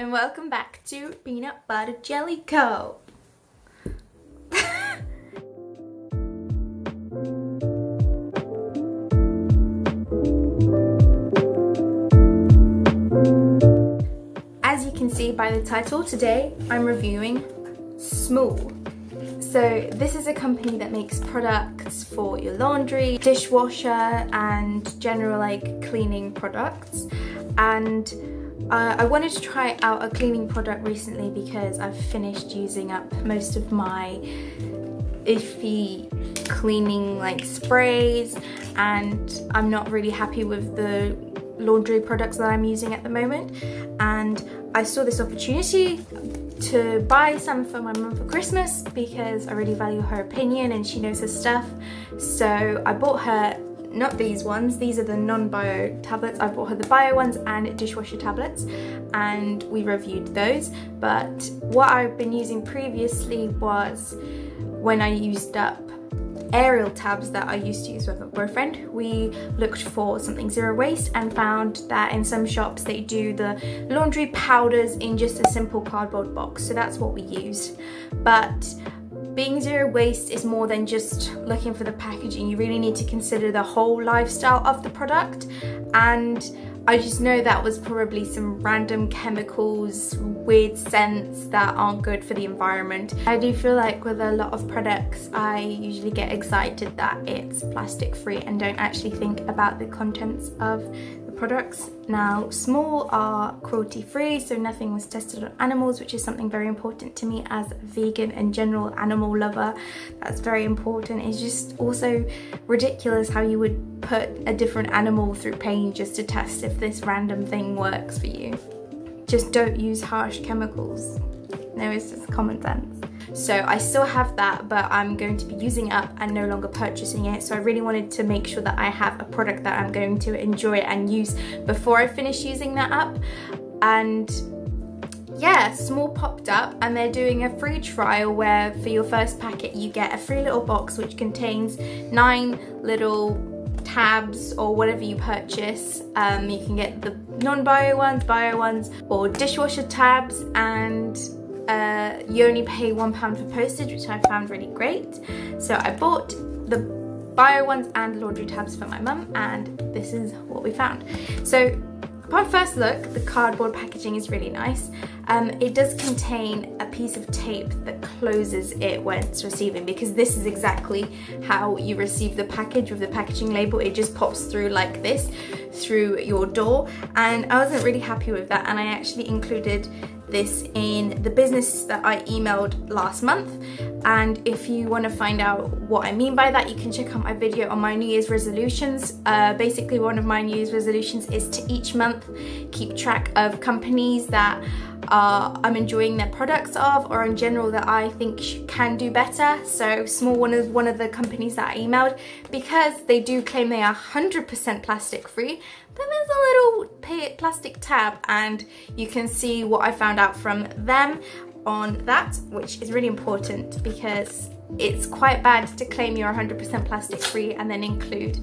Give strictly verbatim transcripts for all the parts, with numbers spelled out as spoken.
and welcome back to Peanut Butter Jelly Co. As you can see by the title, today I'm reviewing Smol. So this is a company that makes products for your laundry, dishwasher, and general like cleaning products. And uh, I wanted to try out a cleaning product recently because I've finished using up most of my iffy cleaning like sprays, and I'm not really happy with the laundry products that I'm using at the moment. And I saw this opportunity to buy some for my mum for Christmas because I really value her opinion and she knows her stuff. So I bought her not these ones, these are the non-bio tablets. I bought her the bio ones and dishwasher tablets, and we reviewed those. But what I've been using previously was, when I used up aerial tabs that I used to use with my boyfriend, we looked for something zero waste and found that in some shops they do the laundry powders in just a simple cardboard box, so that's what we used. But being zero waste is more than just looking for the packaging. You really need to consider the whole lifestyle of the product, and I just know that was probably some random chemicals, weird scents that aren't good for the environment. I do feel like with a lot of products, I usually get excited that it's plastic free and don't actually think about the contents of the products. Now, Smol are cruelty free, so nothing was tested on animals, which is something very important to me as a vegan and general animal lover. That's very important. It's just also ridiculous how you would put a different animal through pain just to test if this random thing works for you. Just don't use harsh chemicals. No, it's just common sense. So I still have that, but I'm going to be using it up and no longer purchasing it. So I really wanted to make sure that I have a product that I'm going to enjoy and use before I finish using that up. And yeah, Smol popped up and they're doing a free trial where for your first packet you get a free little box which contains nine little tabs or whatever you purchase. Um, you can get the non-bio ones, bio ones, or dishwasher tabs, and uh, you only pay one pound for postage, which I found really great. So I bought the bio ones and laundry tabs for my mum, and this is what we found. So upon first look, the cardboard packaging is really nice. Um, it does contain a piece of tape that closes it when it's receiving, because this is exactly how you receive the package with the packaging label. It just pops through like this through your door, and I wasn't really happy with that, and I actually included this in the business that I emailed last month. And if you want to find out what I mean by that, you can check out my video on my New Year's resolutions. Uh, basically, one of my New Year's resolutions is to each month keep track of companies that Uh, I'm enjoying their products of, or in general that I think can do better. So Smol one is one of the companies that I emailed, because they do claim they are one hundred percent plastic free, but there's a little plastic tab and you can see what I found out from them on that, which is really important because it's quite bad to claim you're one hundred percent plastic free and then include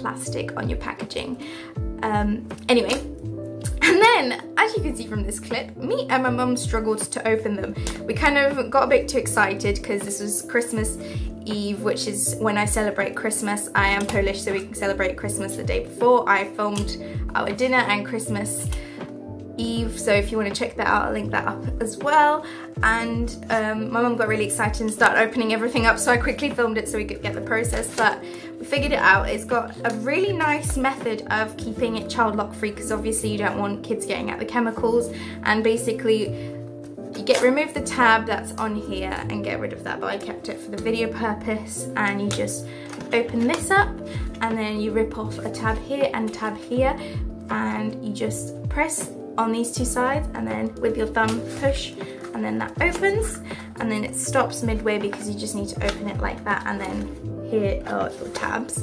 plastic on your packaging. Um, anyway. And then, as you can see from this clip, me and my mum struggled to open them. We kind of got a bit too excited because this was Christmas Eve, which is when I celebrate Christmas. I am Polish, so we celebrate Christmas the day before. I filmed our dinner and Christmas Eve, so if you want to check that out, I'll link that up as well. And um, my mum got really excited and started opening everything up, so I quickly filmed it so we could get the process, but we figured it out. It's got a really nice method of keeping it child lock free, because obviously you don't want kids getting at the chemicals, and basically you get remove the tab that's on here and get rid of that, but I kept it for the video purpose. And you just open this up and then you rip off a tab here and a tab here, and you just press on these two sides and then with your thumb push, and then that opens, and then it stops midway because you just need to open it like that. And then here are your tabs,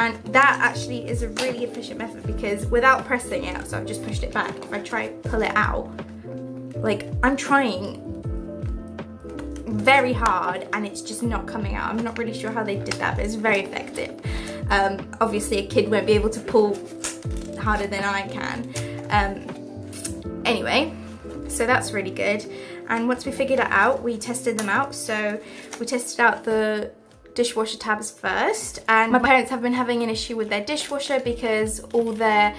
and that actually is a really efficient method because without pressing it, so I've just pushed it back, if I try pull it out, like I'm trying very hard and it's just not coming out. I'm not really sure how they did that, but it's very effective. Um, obviously a kid won't be able to pull harder than I can. Um, Anyway, So that's really good. And once we figured it out, we tested them out. So we tested out the dishwasher tabs first, and my parents have been having an issue with their dishwasher because all their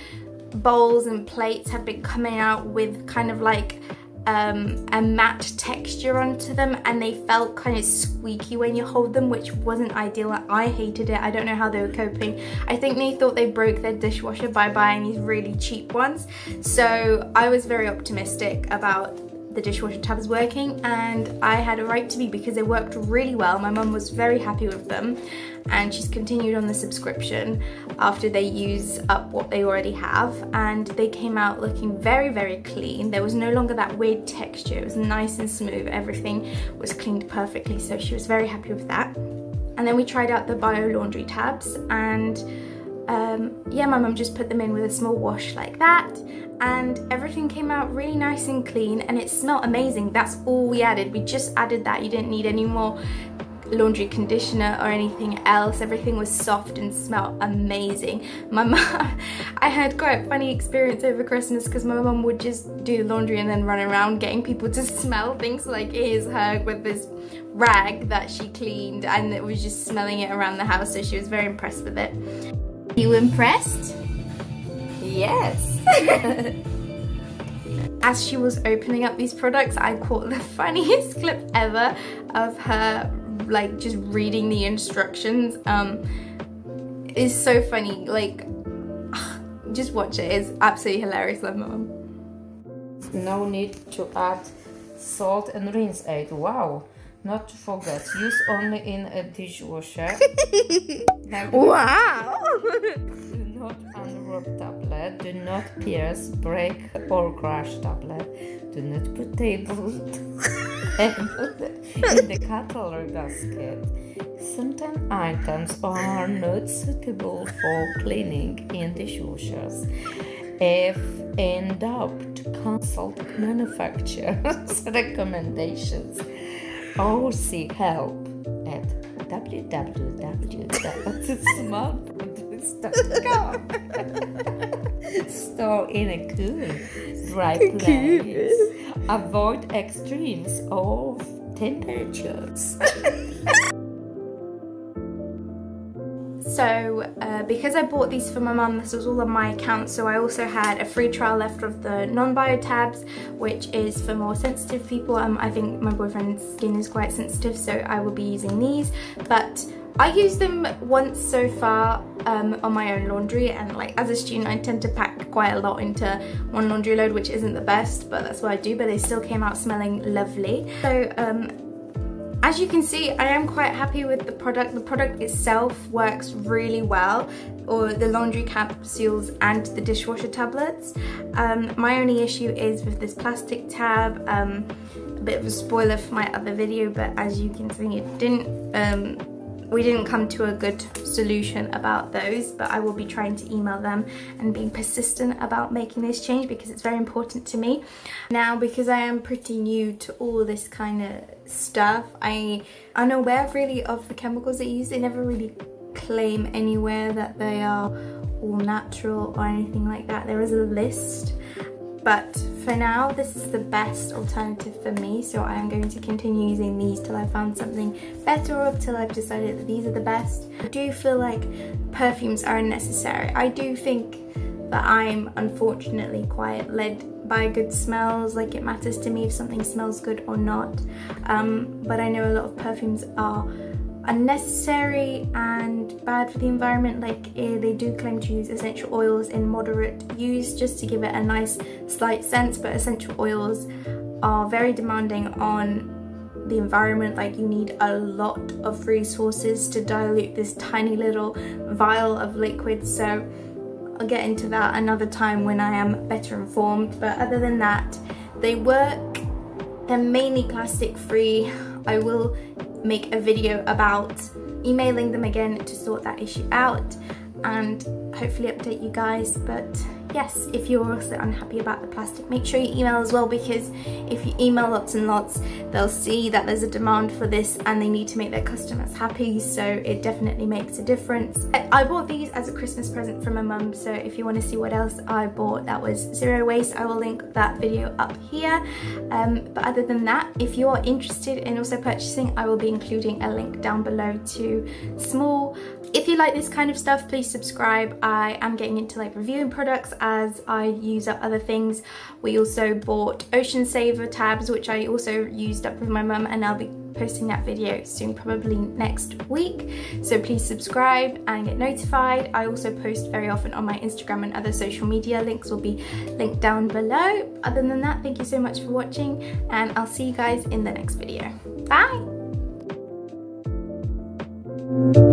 bowls and plates have been coming out with kind of like um, a matte texture onto them, and they felt kind of squeaky when you hold them, which wasn't ideal. I hated it. I don't know how they were coping. I think they thought they broke their dishwasher by buying these really cheap ones. So I was very optimistic about the dishwasher tabs working, and I had a right to be because they worked really well. My mum was very happy with them, and she's continued on the subscription after they use up what they already have, and they came out looking very very clean. There was no longer that weird texture. It was nice and smooth. Everything was cleaned perfectly, so she was very happy with that. And then we tried out the bio laundry tabs, and Um, yeah, my mum just put them in with a small wash like that, and everything came out really nice and clean, and it smelled amazing. That's all we added. We just added that. You didn't need any more laundry conditioner or anything else. Everything was soft and smelled amazing. My mum, I had quite a funny experience over Christmas because my mum would just do the laundry and then run around getting people to smell things. Like, here's her with this rag that she cleaned, and it was just smelling it around the house, so she was very impressed with it. You impressed? Yes. As she was opening up these products, I caught the funniest clip ever of her like just reading the instructions. Um, it's so funny. Like, just watch it. It's absolutely hilarious. Love, Mum. No need to add salt and rinse aid. Wow. Not to forget, use only in a dishwasher. Wow! Do not unwrap tablet, do not pierce, break or crush tablet, do not put table in the cutlery basket. Sometimes items are not suitable for cleaning in dishwashers. If in doubt, consult manufacturer's recommendations. Or seek help at w w w dot smol products dot com. Store in a cool, dry place. Avoid extremes of temperatures. So uh, because I bought these for my mum, this was all on my account, so I also had a free trial left of the non-bio tabs, which is for more sensitive people. Um, I think my boyfriend's skin is quite sensitive, so I will be using these. But I use them once so far um, on my own laundry, and like as a student I tend to pack quite a lot into one laundry load, which isn't the best, but that's what I do. But they still came out smelling lovely. So um, as you can see, I am quite happy with the product. The product itself works really well, or the laundry capsules and the dishwasher tablets. Um, my only issue is with this plastic tab. Um, a bit of a spoiler for my other video, but as you can see, it didn't. Um, we didn't come to a good solution about those, but I will be trying to email them and being persistent about making this change because it's very important to me. Now, because I am pretty new to all this kind of stuff, I am unaware really of the chemicals they use. They never really claim anywhere that they are all natural or anything like that. There is a list, but for now this is the best alternative for me, so I am going to continue using these till I found something better or till I've decided that these are the best. I do feel like perfumes are unnecessary. I do think that I'm unfortunately quite led by good smells. Like, it matters to me if something smells good or not, um, but I know a lot of perfumes are unnecessary and bad for the environment. Like, they do claim to use essential oils in moderate use just to give it a nice slight scent, but essential oils are very demanding on the environment. Like, you need a lot of resources to dilute this tiny little vial of liquid, so I'll get into that another time when I am better informed. But other than that, they work. They're mainly plastic free. I will make a video about emailing them again to sort that issue out, and hopefully update you guys. But yes, if you're also unhappy about the plastic, make sure you email as well, because if you email lots and lots, they'll see that there's a demand for this and they need to make their customers happy, so it definitely makes a difference. I bought these as a Christmas present from my mum, so if you want to see what else I bought that was zero waste, I will link that video up here. Um, but other than that, if you are interested in also purchasing, I will be including a link down below to Smol. If you like this kind of stuff, please subscribe. I am getting into like reviewing products as I use up other things. We also bought Ocean Saver tabs, which I also used up with my mum, and I'll be posting that video soon, probably next week. So please subscribe and get notified. I also post very often on my Instagram and other social media. Links will be linked down below. Other than that, thank you so much for watching, and I'll see you guys in the next video. Bye!